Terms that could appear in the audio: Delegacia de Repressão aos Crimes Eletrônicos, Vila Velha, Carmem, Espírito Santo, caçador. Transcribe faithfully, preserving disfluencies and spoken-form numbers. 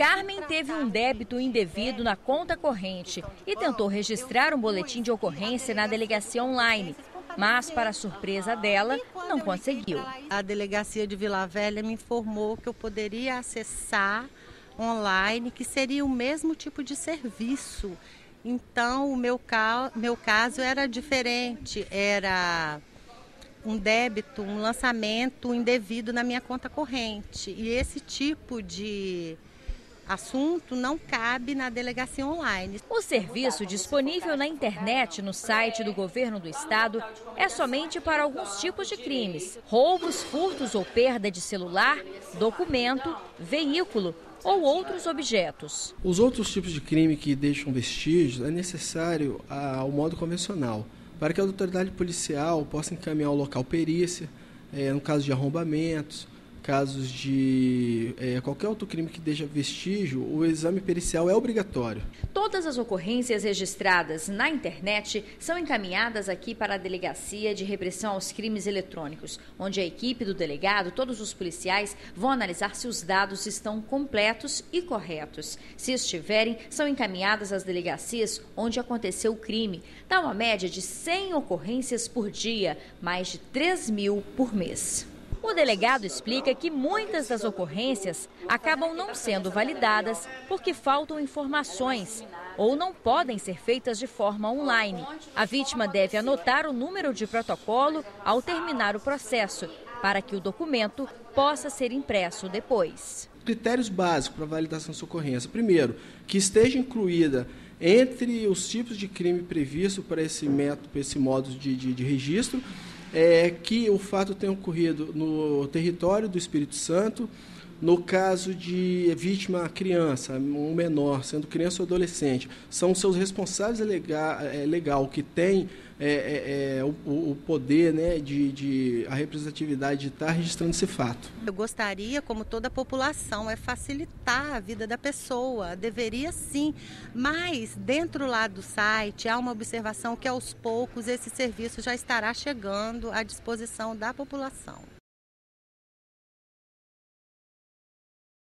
Carmen teve um débito indevido na conta corrente e tentou registrar um boletim de ocorrência na delegacia online, mas, para a surpresa dela, não conseguiu. A Delegacia de Vila Velha me informou que eu poderia acessar online, que seria o mesmo tipo de serviço. Então, o meu, ca... meu caso era diferente, era um débito, um lançamento indevido na minha conta corrente. E esse tipo de assunto não cabe na delegacia online. O serviço disponível na internet no site do governo do estado é somente para alguns tipos de crimes: roubos, furtos ou perda de celular, documento, veículo ou outros objetos. Os outros tipos de crime que deixam vestígios é necessário ao modo convencional, para que a autoridade policial possa encaminhar o local perícia, é, no caso de arrombamentos, casos de é, qualquer outro crime que deixa vestígio, o exame pericial é obrigatório. Todas as ocorrências registradas na internet são encaminhadas aqui para a Delegacia de Repressão aos Crimes Eletrônicos, onde a equipe do delegado, todos os policiais, vão analisar se os dados estão completos e corretos. Se estiverem, são encaminhadas às delegacias onde aconteceu o crime. Dá uma média de cem ocorrências por dia, mais de três mil por mês. O delegado explica que muitas das ocorrências acabam não sendo validadas porque faltam informações ou não podem ser feitas de forma online. A vítima deve anotar o número de protocolo ao terminar o processo, para que o documento possa ser impresso depois. Critérios básicos para a validação dessa ocorrência. Primeiro, que esteja incluída entre os tipos de crime previsto para esse método, para esse modo de, de, de registro, É que o fato tenha ocorrido no território do Espírito Santo, no caso de vítima criança, um menor, sendo criança ou adolescente. São seus responsáveis legal, legal que têm é, é, o, o poder, né, de, de a representatividade de estar registrando esse fato. Eu gostaria, como toda a população, é facilitar a vida da pessoa, deveria sim, mas dentro lá do site há uma observação que aos poucos esse serviço já estará chegando à disposição da população.